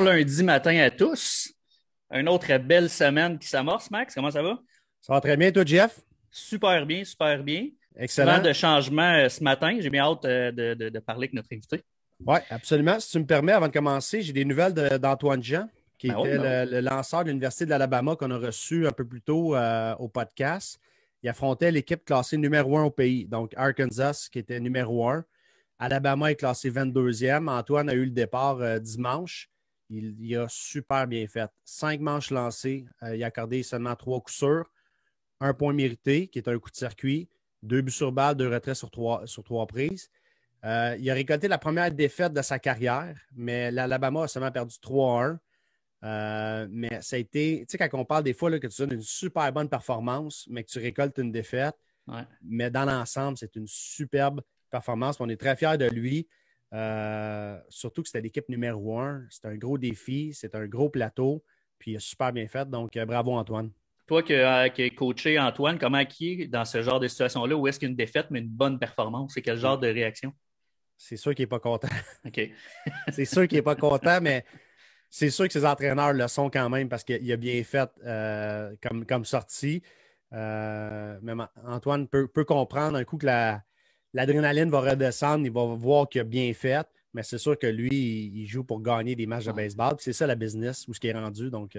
bon lundi matin à tous. Une autre belle semaine qui s'amorce, Max. Comment ça va? Ça va très bien, toi, Jeff? Super bien, super bien. Excellent. Souvent de changement ce matin. J'ai bien hâte de parler avec notre invité. Oui, absolument. Si tu me permets, avant de commencer, j'ai des nouvelles d'Antoine de Jean, qui était le lanceur de l'Université de l'Alabama qu'on a reçu un peu plus tôt au podcast. Il affrontait l'équipe classée numéro 1 au pays, donc Arkansas qui était numéro 1. Alabama est classé 22e. Antoine a eu le départ dimanche. Il a super bien fait. 5 manches lancées. Il a accordé seulement 3 coups sûrs. 1 point mérité, qui est un coup de circuit. 2 buts sur balle, 2 retraits sur trois prises. Il a récolté la première défaite de sa carrière, mais l'Alabama a seulement perdu 3-1. Mais ça a été, tu sais, quand on parle des fois là, que tu donnes une super bonne performance, mais que tu récoltes une défaite, ouais. Mais dans l'ensemble, c'est une superbe performance. On est très fiers de lui, surtout que c'était l'équipe numéro 1. C'est un gros défi, c'est un gros plateau, puis il a super bien fait. Donc, bravo Antoine. Toi qui as coaché Antoine, comment il est dans ce genre de situation-là? Où est-ce qu'une défaite, mais une bonne performance? C'est quel genre de réaction? C'est sûr qu'il n'est pas content. OK. C'est sûr qu'il n'est pas content, mais... C'est sûr que ses entraîneurs le sont quand même parce qu'il a bien fait comme sortie. Même Antoine peut comprendre un coup que l'adrénaline va redescendre, il va voir qu'il a bien fait, mais c'est sûr que lui, il joue pour gagner des matchs de baseball. Puis c'est ça la business ou ce qui est rendu. Donc,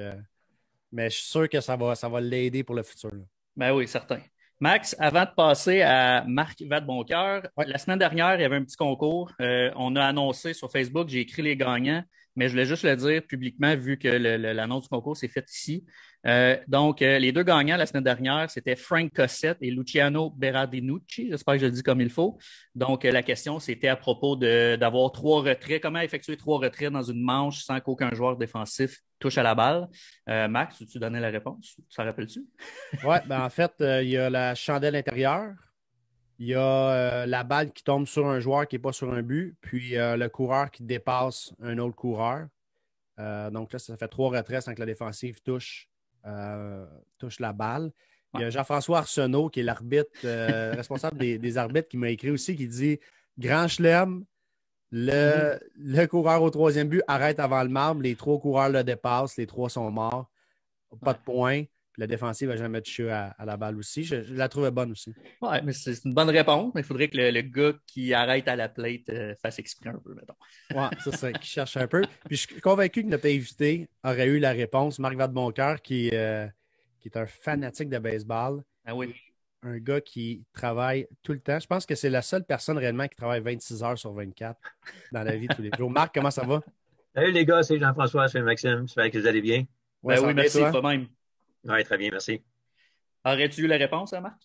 mais je suis sûr que ça va l'aider pour le futur. Là. Ben oui, certain. Max, avant de passer à Marc Vadboncoeur, la semaine dernière, il y avait un petit concours. On a annoncé sur Facebook, j'ai écrit les gagnants. Mais je voulais juste le dire publiquement, vu que l'annonce du concours s'est faite ici. Donc, les 2 gagnants la semaine dernière, c'était Frank Cossette et Luciano Berardinucci. J'espère que je le dis comme il faut. Donc, la question, c'était à propos d'avoir 3 retraits. Comment effectuer 3 retraits dans une manche sans qu'aucun joueur défensif touche à la balle? Max, tu donnais la réponse? Tu t'en rappelles-tu? Oui, ben en fait, il y a la chandelle intérieure. Il y a la balle qui tombe sur un joueur qui n'est pas sur un but, puis le coureur qui dépasse un autre coureur. Donc là, ça fait 3 retraits sans que la défensive touche la balle. Il y a Jean-François Arsenault, qui est l'arbitre responsable des arbitres, qui m'a écrit aussi, qui dit « Grand chelem, le coureur au 3e but arrête avant le marbre, les 3 coureurs le dépassent, les 3 sont morts, pas de points. » La défensive n'a jamais touché à la balle aussi. Je la trouvais bonne aussi. Oui, mais c'est une bonne réponse. Mais il faudrait que le gars qui arrête à la plate fasse exprès un peu, mettons. Oui, c'est ça, qui cherche un peu. Puis je suis convaincu que notre invité aurait eu la réponse. Marc Vadboncoeur, qui est un fanatique de baseball. Ah oui. Un gars qui travaille tout le temps. Je pense que c'est la seule personne réellement qui travaille 26 heures sur 24 dans la vie de tous les jours. Marc, comment ça va? Salut les gars, c'est Jean-François, c'est Maxime. J'espère que vous allez bien. Ouais, oui, merci, toi-même. Oui, très bien, merci. Aurais-tu eu la réponse, hein, Marc?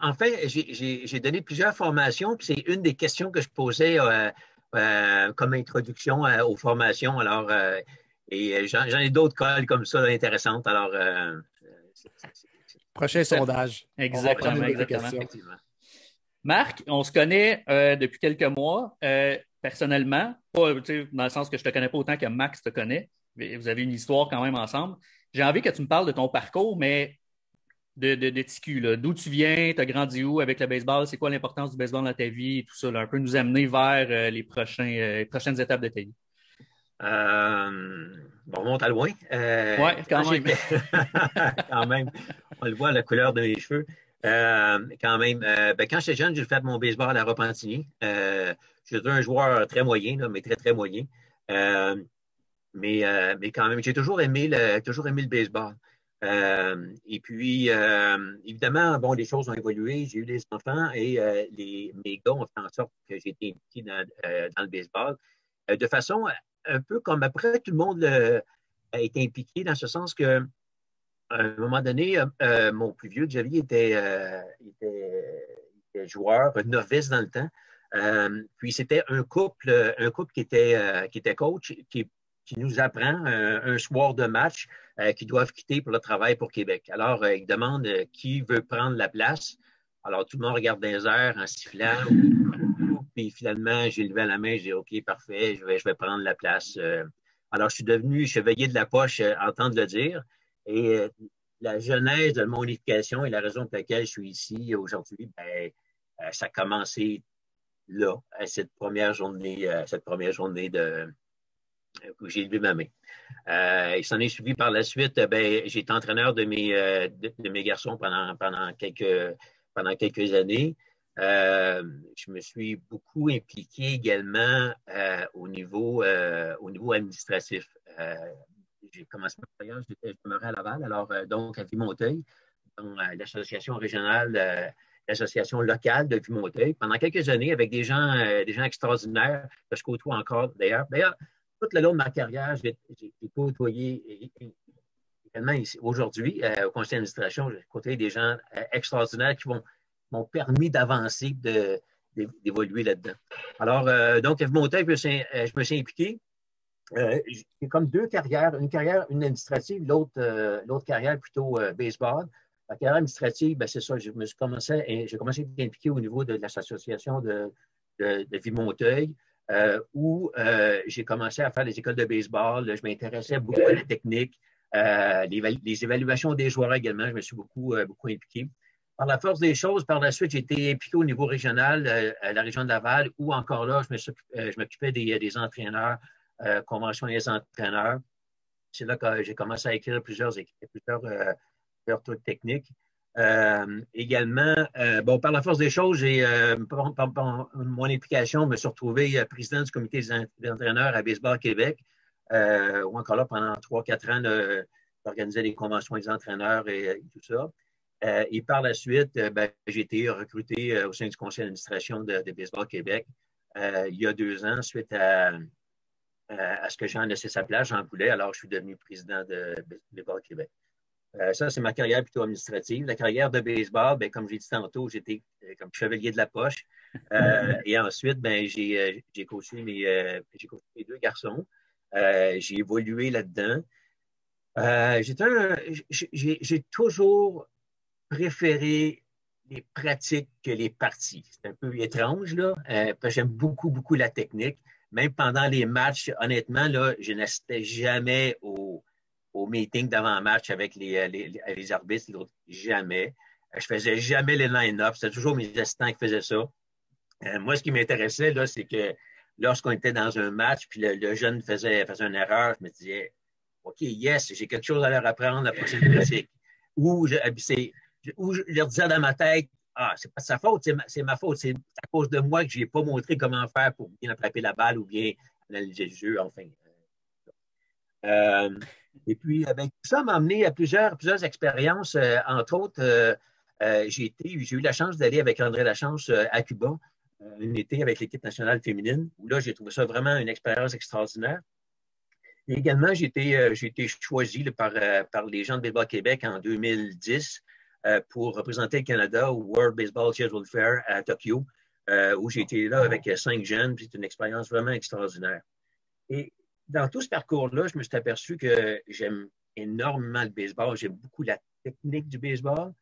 En fait, j'ai donné plusieurs formations, puis c'est une des questions que je posais comme introduction aux formations. Alors, et j'en ai d'autres colles comme ça, là, intéressantes. Alors, prochain sondage. Exactement. Marc, on se connaît depuis quelques mois, personnellement, pas dans le sens que je ne te connais pas autant que Max te connaît. Vous avez une histoire quand même ensemble. J'ai envie que tu me parles de ton parcours, mais de TQ, là. D'où tu viens, tu as grandi où avec le baseball, c'est quoi l'importance du baseball dans ta vie et tout ça, là. Un peu nous amener vers les prochaines étapes de ta vie. On remonte à loin. Oui, quand même. Quand même. On le voit, la couleur de mes cheveux. Quand même. Quand j'étais jeune, j'ai fait mon baseball à Repentigny. J'étais un joueur très moyen, là, mais très, très moyen. Mais quand même, j'ai toujours aimé le baseball. Et puis, évidemment, bon, les choses ont évolué. J'ai eu des enfants et mes gars ont fait en sorte que j'ai été impliqué dans le baseball. De façon un peu comme après, tout le monde a été impliqué dans ce sens que, à un moment donné, mon plus vieux, Xavier, était joueur, novice dans le temps. Puis, c'était un couple qui était coach, qui nous apprend un soir de match qu'ils doivent quitter pour le travail pour Québec. Alors, ils demandent qui veut prendre la place. Alors, tout le monde regarde dans les airs en sifflant. Puis finalement, j'ai levé la main, j'ai dit « OK, parfait, je vais prendre la place. » Alors, je suis devenu chevalier de la poche, entendre le dire. Et la genèse de mon éducation et la raison pour laquelle je suis ici aujourd'hui, ça a commencé là, à cette première journée de J'ai levé ma main. Il s'en est suivi par la suite. J'ai été entraîneur de mes garçons pendant quelques années. Je me suis beaucoup impliqué également au niveau administratif. J'ai commencé ma carrière, je demeurais à Laval, alors donc à Ville-Montuel, dans l'association régionale, l'association locale de Ville-Montuel, pendant quelques années avec des gens extraordinaires que je côtoie encore d'ailleurs. D'ailleurs, tout le long de ma carrière, j'ai côtoyé également aujourd'hui au conseil d'administration, j'ai côtoyé des gens extraordinaires qui m'ont permis d'avancer, d'évoluer là-dedans. Alors, donc, à Ville-Montuel, je me suis impliqué. J'ai comme deux carrières, une administrative, l'autre carrière plutôt baseball. La carrière administrative, c'est ça, j'ai commencé à m'impliquer au niveau de l'association de Ville-Montuel, où j'ai commencé à faire les écoles de baseball. Je m'intéressais beaucoup à la technique, les évaluations des joueurs également, je me suis beaucoup impliqué. Par la force des choses, par la suite, j'ai été impliqué au niveau régional, à la région de Laval, où encore là, je m'occupais des entraîneurs, conventionnels des entraîneurs. C'est là que j'ai commencé à écrire plusieurs trucs techniques. Également, bon, par la force des choses, par mon implication, je me suis retrouvé président du comité des entraîneurs à Baseball Québec, où encore là, pendant 3-4 ans, j'organisais des conventions des entraîneurs et tout ça. Et par la suite, j'ai été recruté au sein du conseil d'administration de Baseball Québec il y a 2 ans, suite à ce que Jean laissait sa place, j'en voulais, alors je suis devenu président de Baseball Québec. Ça, c'est ma carrière plutôt administrative. La carrière de baseball, comme j'ai dit tantôt, j'étais comme chevalier de la poche. Et ensuite, j'ai coaché mes 2 garçons. J'ai évolué là-dedans. J'ai toujours préféré les pratiques que les parties. C'est un peu étrange, là, parce que j'aime beaucoup la technique. Même pendant les matchs, honnêtement, là, je n'assistais jamais au meeting d'avant-match avec les arbitres. Jamais. Je faisais jamais les line-up. C'était toujours mes assistants qui faisaient ça. Moi, ce qui m'intéressait, là, c'est que lorsqu'on était dans un match, puis le jeune faisait une erreur, je me disais, OK, yes, j'ai quelque chose à leur apprendre la prochaine pratique. Ou je leur disais dans ma tête, ah, c'est pas de sa faute, c'est ma faute, c'est à cause de moi que je n'ai pas montré comment faire pour bien attraper la balle ou bien analyser le jeu, enfin. Et puis, ça m'a amené à plusieurs expériences. Entre autres, j'ai eu la chance d'aller avec André Lachance à Cuba, un été avec l'équipe nationale féminine, où là, j'ai trouvé ça vraiment une expérience extraordinaire. Et également, j'ai été choisi par les gens de Baseball Québec en 2010 pour représenter le Canada au World Baseball World Fair à Tokyo, où j'ai été là avec 5 jeunes. C'est une expérience vraiment extraordinaire. Et dans tout ce parcours-là, je me suis aperçu que j'aime énormément le baseball. J'aime beaucoup la technique du baseball.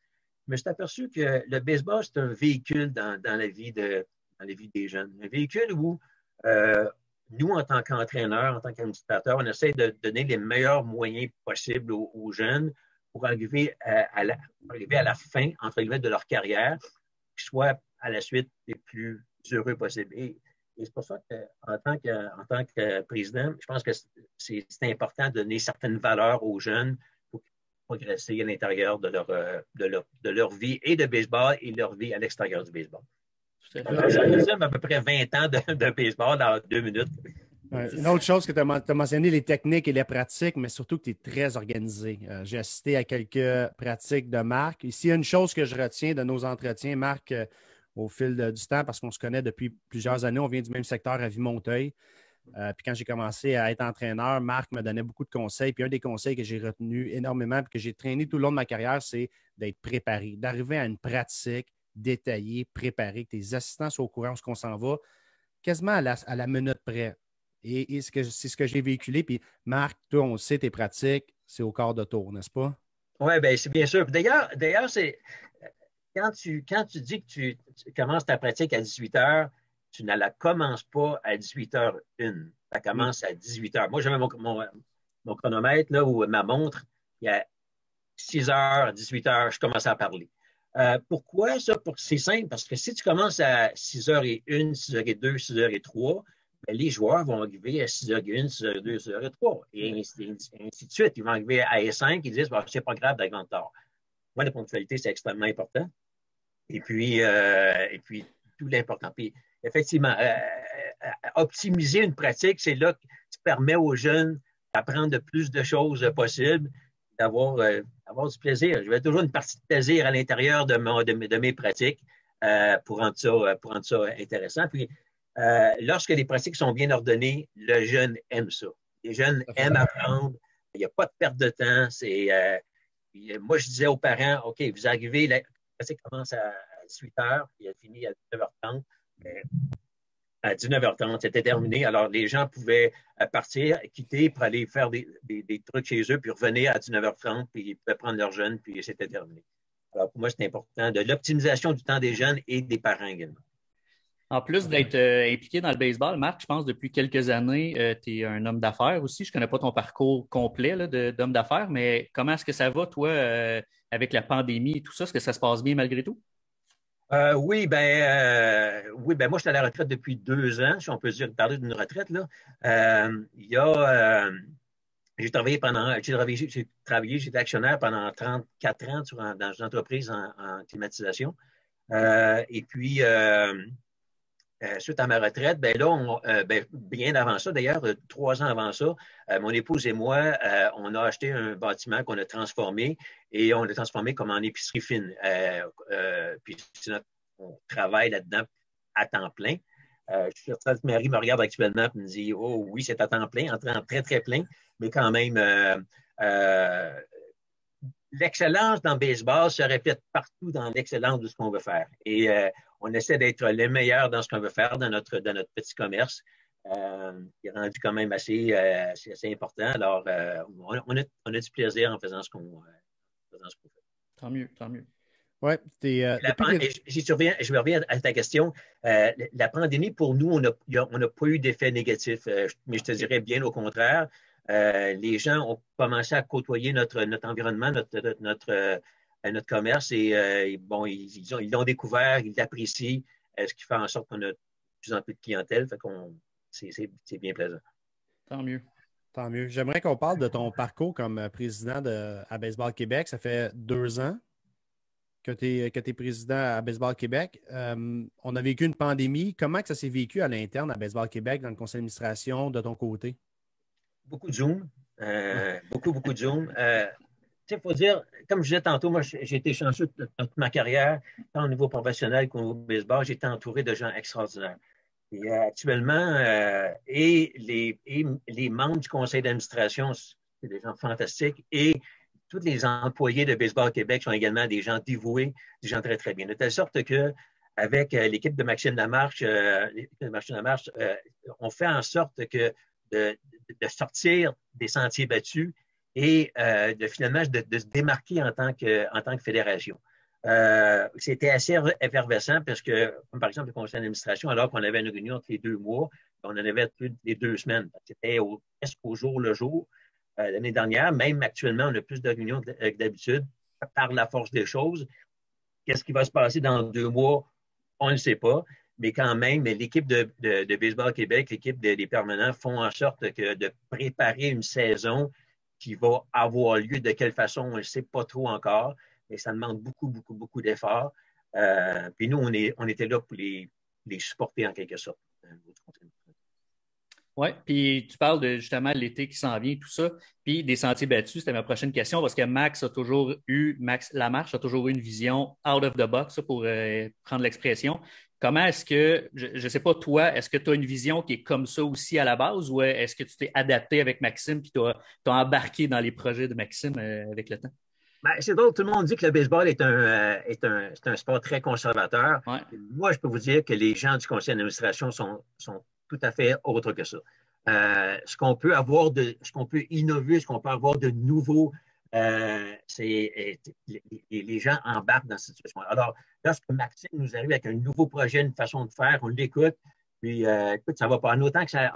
Je me suis aperçu que le baseball, c'est un véhicule dans la vie des jeunes. Un véhicule où nous, en tant qu'entraîneurs, en tant qu'administrateurs, on essaie de donner les meilleurs moyens possibles aux jeunes pour arriver à la fin, entre guillemets, de leur carrière, qu'ils soient à la suite les plus heureux possibles. Et c'est pour ça qu'en tant que président, je pense que c'est important de donner certaines valeurs aux jeunes pour progresser à l'intérieur de leur vie et de baseball et leur vie à l'extérieur du baseball. J'en à peu près 20 ans de baseball dans 2 minutes. Une autre chose que tu as mentionné, les techniques et les pratiques, mais surtout que tu es très organisé. J'ai assisté à quelques pratiques de Marc. Ici, une chose que je retiens de nos entretiens, Marc, au fil du temps, parce qu'on se connaît depuis plusieurs années, on vient du même secteur à Ville-Montuel. Puis quand j'ai commencé à être entraîneur, Marc me donnait beaucoup de conseils. Puis un des conseils que j'ai retenu énormément et que j'ai traîné tout le long de ma carrière, c'est d'être préparé, d'arriver à une pratique détaillée, préparée, que tes assistants soient au courant de ce qu'on s'en va, quasiment à la minute près. Et c'est ce que j'ai véhiculé. Puis Marc, toi, on sait tes pratiques, c'est au quart de tour, n'est-ce pas? Oui, c'est bien sûr. D'ailleurs, c'est quand tu dis que tu commences ta pratique à 18 h, tu ne la commences pas à 18 h 01. Ça commence à 18 h. Moi, j'avais mon chronomètre là, ou ma montre. Il y a 6 h, 18 h, je commençais à parler. Pourquoi ça? C'est simple, parce que si tu commences à 6 h 01, 6 h 02, 6 h 03, ben, les joueurs vont arriver à 6h01, 6h02, 6h03, et ainsi de suite. Ils vont arriver à S5, ils disent bah, c'est pas grave d'arriver en retard. Moi, la ponctualité, c'est extrêmement important. Et puis tout l'important. Puis, effectivement, optimiser une pratique, c'est là que tu permets aux jeunes d'apprendre le plus de choses possible, d'avoir du plaisir. Je vais toujours une partie de plaisir à l'intérieur de mes pratiques pour rendre ça intéressant. Puis, lorsque les pratiques sont bien ordonnées, le jeune aime ça. Les jeunes aiment apprendre. Il n'y a pas de perte de temps. Moi, je disais aux parents, OK, vous arrivez, la pratique commence à 18h, puis elle finit à 19h30. Mais à 19h30, c'était terminé. Alors, les gens pouvaient partir, quitter pour aller faire des trucs chez eux, puis revenir à 19h30, puis ils pouvaient prendre leurs jeunes, puis c'était terminé. Alors, pour moi, c'est important de l'optimisation du temps des jeunes et des parents également. En plus d'être impliqué dans le baseball, Marc, je pense depuis quelques années, tu es un homme d'affaires aussi. Je ne connais pas ton parcours complet d'homme d'affaires, mais comment est-ce que ça va, toi, avec la pandémie et tout ça? Est-ce que ça se passe bien malgré tout? Oui, ben moi, je suis à la retraite depuis 2 ans, si on peut dire, parler d'une retraite, là. J'étais actionnaire pendant 34 ans dans une entreprise en climatisation. Suite à ma retraite, ben là, bien avant ça, d'ailleurs, 3 ans avant ça, mon épouse et moi, on a acheté un bâtiment qu'on a transformé et on l'a transformé comme en épicerie fine. Puis on travaille là-dedans à temps plein. Je suis certain que Marie me regarde actuellement et me dit « Oh oui, c'est à temps plein, en temps très, très plein, mais quand même… l'excellence dans le baseball se répète partout dans l'excellence de ce qu'on veut faire. Et on essaie d'être les meilleurs dans ce qu'on veut faire, dans notre petit commerce, qui est rendu quand même assez important. Alors, on a du plaisir en faisant ce qu'on fait. Tant mieux, tant mieux. Ouais, je reviens à ta question. La pandémie, pour nous, on n'a pas eu d'effet négatif, mais je te dirais bien au contraire. Les gens ont commencé à côtoyer notre environnement, notre commerce et bon, ils l'ont découvert, ils l'apprécient, ce qui fait en sorte qu'on a de plus en plus de clientèle, fait qu'on c'est bien plaisant. Tant mieux. Tant mieux. J'aimerais qu'on parle de ton parcours comme président à Baseball Québec. Ça fait 2 ans que tu es président à Baseball Québec. On a vécu une pandémie. Comment que ça s'est vécu à l'interne à Baseball Québec, dans le conseil d'administration, de ton côté? Beaucoup de Zoom, beaucoup de Zoom. Il faut dire, comme je disais tantôt, moi, j'ai été chanceux de toute ma carrière, tant au niveau professionnel qu'au niveau baseball, j'ai été entouré de gens extraordinaires. Et actuellement, les membres du conseil d'administration, c'est des gens fantastiques, et tous les employés de Baseball Québec sont également des gens dévoués, des gens très, très bien. De telle sorte que, avec l'équipe de Maxime Lamarche, on fait en sorte que de sortir des sentiers battus et finalement de se démarquer en tant que fédération. C'était assez effervescent parce que, comme par exemple le conseil d'administration, alors qu'on avait une réunion tous les 2 mois, on en avait toutes les 2 semaines. C'était presque au jour le jour. L'année dernière, même actuellement, on a plus de réunions que d'habitude par la force des choses. Qu'est-ce qui va se passer dans 2 mois? On ne sait pas. Mais quand même, l'équipe de Baseball Québec, l'équipe des permanents font en sorte que de préparer une saison qui va avoir lieu. De quelle façon, on ne le sait pas trop encore, mais ça demande beaucoup, beaucoup, beaucoup d'efforts. Puis nous, on était là pour les supporter en quelque sorte. Oui, puis tu parles de justement l'été qui s'en vient, tout ça, puis des sentiers battus, c'était ma prochaine question, parce que Max Lamarche a toujours eu une vision out of the box, ça, pour prendre l'expression. Comment est-ce que, je ne sais pas toi, est-ce que tu as une vision qui est comme ça aussi à la base, ou est-ce que tu t'es adapté avec Maxime puis tu as embarqué dans les projets de Maxime avec le temps? Ben, c'est drôle, tout le monde dit que le baseball est un sport très conservateur. Ouais. Moi, je peux vous dire que les gens du conseil d'administration sont tout à fait autre que ça. Ce qu'on peut avoir de nouveau, c'est les gens embarquent dans cette situation. Alors, lorsque Maxime nous arrive avec un nouveau projet, une façon de faire, on l'écoute, puis écoute, ça va pas. En tant que ça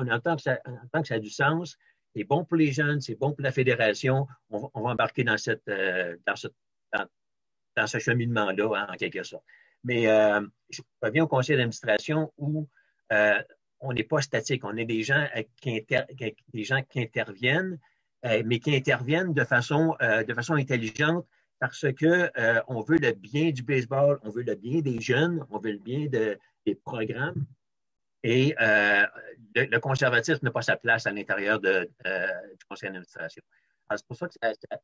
a du sens, c'est bon pour les jeunes, c'est bon pour la fédération, on va embarquer dans ce cheminement-là, hein, en quelque sorte. Mais je reviens au conseil d'administration où on n'est pas statique. On est des gens qui interviennent, mais qui interviennent de façon intelligente parce que on veut le bien du baseball, on veut le bien des jeunes, on veut le bien des programmes. Et le conservatisme n'a pas sa place à l'intérieur du conseil d'administration. C'est pour ça que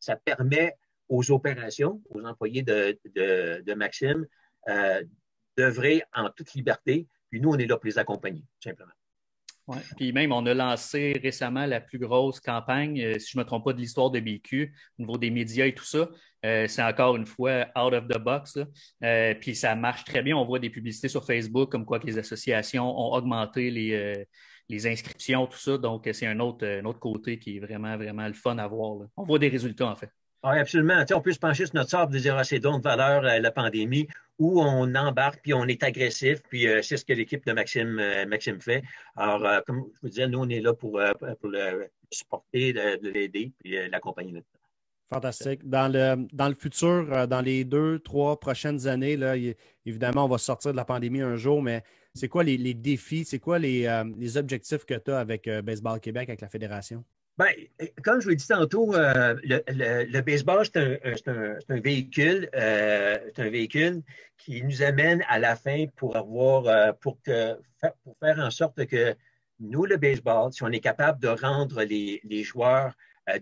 ça permet aux opérations, aux employés de Maxime, d'œuvrer en toute liberté. Puis nous, on est là pour les accompagner, tout simplement. Ouais. Puis même, on a lancé récemment la plus grosse campagne, si je ne me trompe pas, de l'histoire de BQ, au niveau des médias et tout ça. C'est encore une fois out of the box. Puis ça marche très bien. On voit des publicités sur Facebook comme quoi que les associations ont augmenté les inscriptions, tout ça. Donc, c'est un autre côté qui est vraiment, vraiment le fun à voir. Là. On voit des résultats, en fait. Oui, absolument. Tu sais, on peut se pencher sur notre sable et dire « c'est donc de valeur la pandémie » où on embarque, puis on est agressif, puis c'est ce que l'équipe de Maxime fait. Alors, comme je vous disais, nous, on est là pour le supporter, l'aider, puis l'accompagner. Fantastique. Dans le futur, dans les 2-3 prochaines années, là, évidemment, on va sortir de la pandémie un jour, mais c'est quoi les défis, c'est quoi les objectifs que tu as avec Baseball Québec, avec la Fédération? Bien, comme je vous l'ai dit tantôt, le baseball, c'est un véhicule qui nous amène à la fin pour faire en sorte que nous, le baseball, si on est capable de rendre les joueurs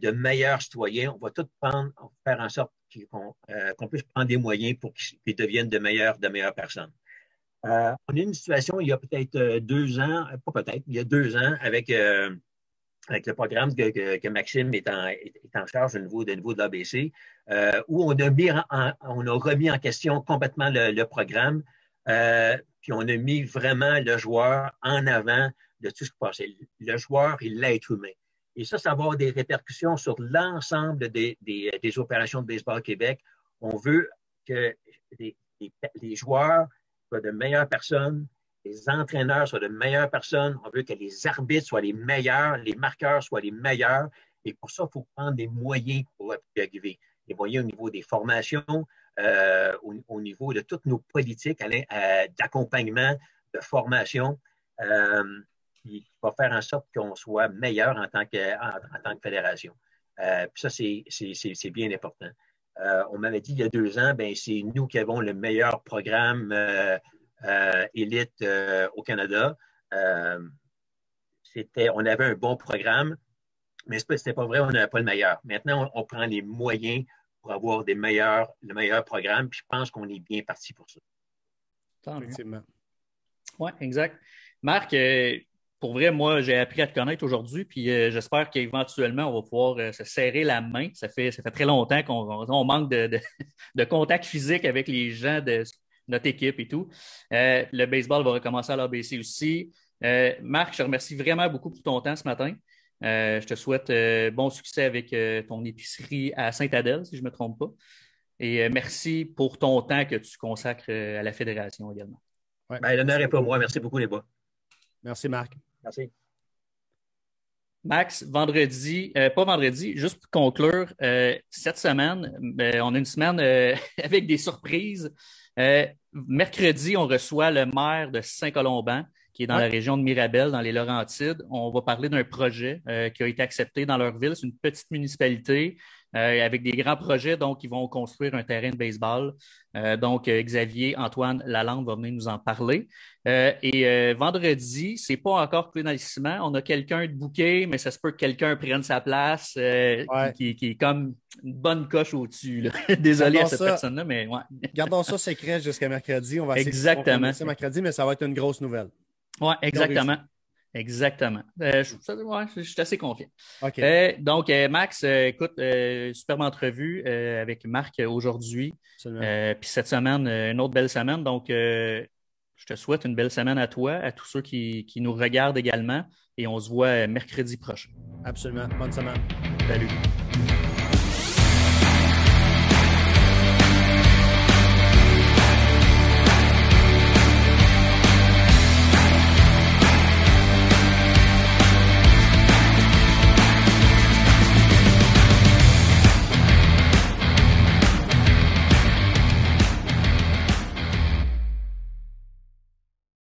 de meilleurs citoyens, on va tout faire en sorte qu'on puisse prendre des moyens pour qu'ils deviennent de meilleures personnes. On a une situation, il y a peut-être 2 ans, pas peut-être, il y a 2 ans avec le programme que Maxime est en charge au niveau de l'ABC, où on a remis en question complètement le programme, puis on a mis vraiment le joueur en avant de tout ce qui passait. Le joueur et l'être humain. Et ça va avoir des répercussions sur l'ensemble des opérations de Baseball Québec. On veut que les joueurs soient de meilleures personnes, les entraîneurs soient de meilleures personnes, on veut que les arbitres soient les meilleurs, les marqueurs soient les meilleurs, et pour ça, il faut prendre des moyens pour arriver. Des moyens au niveau des formations, au niveau de toutes nos politiques d'accompagnement, de formation, qui va faire en sorte qu'on soit meilleur en tant que fédération. Puis ça, c'est bien important. On m'avait dit il y a 2 ans, ben c'est nous qui avons le meilleur programme élite au Canada. On avait un bon programme, mais c'était pas vrai, on n'avait pas le meilleur. Maintenant, on prend les moyens pour avoir le meilleur programme, puis je pense qu'on est bien parti pour ça. Effectivement. Oui, exact. Marc, pour vrai, moi, j'ai appris à te connaître aujourd'hui, puis j'espère qu'éventuellement, on va pouvoir se serrer la main. Ça fait très longtemps qu'on manque de contact physique avec les gens de notre équipe et tout. Le baseball va recommencer à l'ABC aussi. Marc, je te remercie vraiment beaucoup pour ton temps ce matin. Je te souhaite bon succès avec ton épicerie à Saint-Adèle, si je ne me trompe pas. Et merci pour ton temps que tu consacres à la Fédération également. Ouais. Ben, l'honneur est pour moi. Merci beaucoup, les bois. Merci, Marc. Merci. Max, juste pour conclure, cette semaine, on a une semaine avec des surprises. Mercredi, on reçoit le maire de Saint-Colomban, qui est dans la région de Mirabel, dans les Laurentides. On va parler d'un projet qui a été accepté dans leur ville. C'est une petite municipalité avec des grands projets. Donc, ils vont construire un terrain de baseball. Donc, Xavier-Antoine Lalande va venir nous en parler. Et vendredi, c'est pas encore coulé dans le ciment. On a quelqu'un de booké, mais ça se peut que quelqu'un prenne sa place qui est comme une bonne coche au-dessus. Là. Désolé gardons à cette personne-là, mais ouais. Gardons ça secret jusqu'à mercredi. On va essayer mercredi, mais ça va être une grosse nouvelle. Oui, exactement. Exactement. Je suis assez confiant. Okay. Donc, Max, écoute, superbe entrevue avec Marc aujourd'hui. Puis cette semaine, une autre belle semaine. Donc, je te souhaite une belle semaine à toi, à tous ceux qui nous regardent également. Et on se voit mercredi prochain. Absolument. Bonne semaine. Salut.